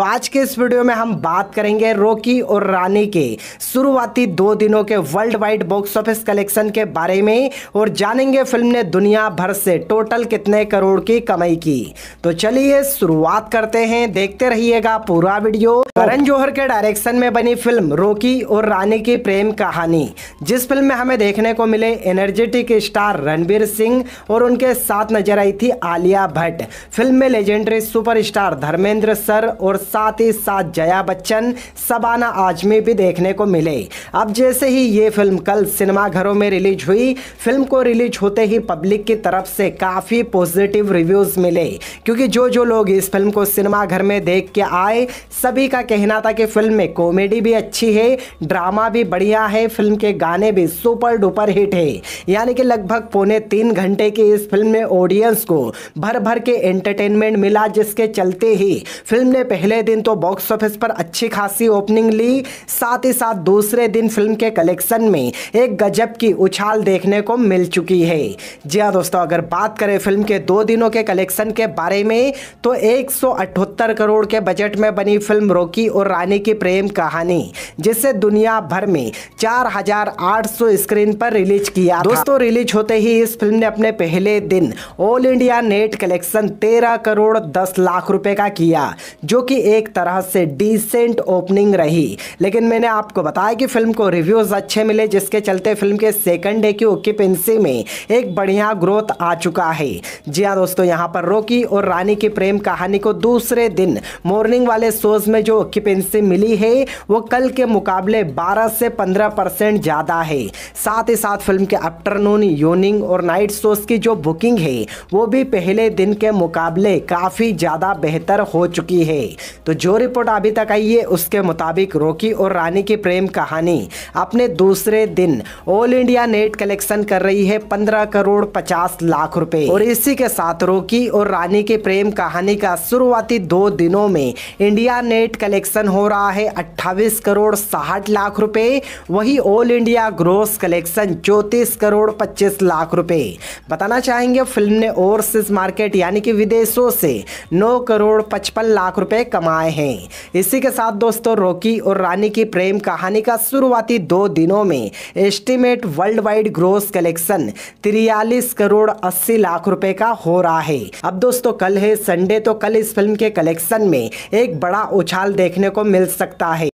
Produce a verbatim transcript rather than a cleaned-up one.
तो आज के इस वीडियो में हम बात करेंगे रॉकी और रानी के शुरुआती दो दिनों के world wide box office collection के बारे में और जानेंगे फिल्म ने दुनिया भर से टोटल कितने करोड़ की कमाई की। तो चलिए शुरुआत करते हैं, देखते रहिएगा पूरा वीडियो। करण जौहर के डायरेक्शन में बनी फिल्म रॉकी और रानी की प्रेम कहानी, जिस फिल्म में हमें देखने को मिले एनर्जेटिक स्टार रणवीर सिंह और उनके साथ नजर आई थी आलिया भट्ट। फिल्म में लेजेंडरी सुपरस्टार धर्मेंद्र सर और साथ ही साथ जया बच्चन, सबाना आजमी भी देखने को मिले। अब जैसे ही ये फिल्म कल सिनेमाघरों में रिलीज हुई, फिल्म को रिलीज होते ही पब्लिक की तरफ से काफ़ी पॉजिटिव रिव्यूज़ मिले, क्योंकि जो जो लोग इस फिल्म को सिनेमाघर में देख के आए सभी का कहना था कि फिल्म में कॉमेडी भी अच्छी है, ड्रामा भी बढ़िया है, फिल्म के गाने भी सुपर डुपर हिट है। यानी कि लगभग पौने तीन घंटे की इस फिल्म में ऑडियंस को भर भर के एंटरटेनमेंट मिला, जिसके चलते ही फिल्म ने पहले दिन तो बॉक्स ऑफिस पर अच्छी खासी ओपनिंग ली, साथ ही साथ दूसरे दिन फिल्म के कलेक्शन में एक गजब की उछाल देखने को मिल चुकी है। जी हाँ दोस्तों, अगर बात करें फिल्म के दो दिनों के कलेक्शन के बारे में तो एक सौ अठहत्तर करोड़ के बजट में बनी फिल्म रॉकी और रानी की प्रेम कहानी, जिसे दुनिया भर में चार हज़ार आठ सौ स्क्रीन पर रिलीज किया। दोस्तों रिलीज होते ही इस फिल्म ने अपने पहले दिन ऑल इंडिया नेट कलेक्शन तेरह करोड़ दस लाख रुपए का किया, जो कि एक तरह से डिसेंट ओपनिंग रही। लेकिन मैंने आपको बताया कि फिल्म को रिव्यूज अच्छे मिले, जिसके चलते फिल्म के सेकंड डे की ऑक्यूपेंसी में एक बढ़िया ग्रोथ आ चुका है। जी हाँ दोस्तों, यहाँ पर रॉकी और रानी की प्रेम कहानी को दूसरे दिन मॉर्निंग वाले शोज में जो ऑक्यूपेंसी मिली है वो कल के मुकाबले बारह से पंद्रह परसेंट ज़्यादा है। साथ ही साथ फिल्म के आफ्टरनून, इवनिंग और नाइट शोज की जो बुकिंग है वो भी पहले दिन के मुकाबले काफ़ी ज़्यादा बेहतर हो चुकी है। तो जो रिपोर्ट अभी तक आई है उसके मुताबिक रॉकी और रानी की प्रेम कहानी अपने दूसरे दिन ऑल इंडिया नेट कलेक्शन कर रही है पंद्रह करोड़ पचास लाख रुपए। और इसी के साथ रॉकी और रानी की प्रेम कहानी का शुरुआती दो दिनों में इंडिया नेट कलेक्शन हो रहा है अट्ठाईस करोड़ साठ लाख रुपए, वही ऑल इंडिया ग्रॉस कलेक्शन चौंतीस करोड़ पच्चीस लाख रुपए। बताना चाहेंगे फिल्म ने ओवरसीज मार्केट यानी कि विदेशों से नौ करोड़ पचपन लाख रुपए कमाए हैं। इसी के साथ दोस्तों रॉकी और रानी की प्रेम कहानी का शुरुआती दो दिनों में estimate world wide gross collection तैंतालीस करोड़ अस्सी लाख रुपए का हो रहा है। अब दोस्तों कल है संडे, तो कल इस फिल्म के कलेक्शन में एक बड़ा उछाल देखने को मिल सकता है।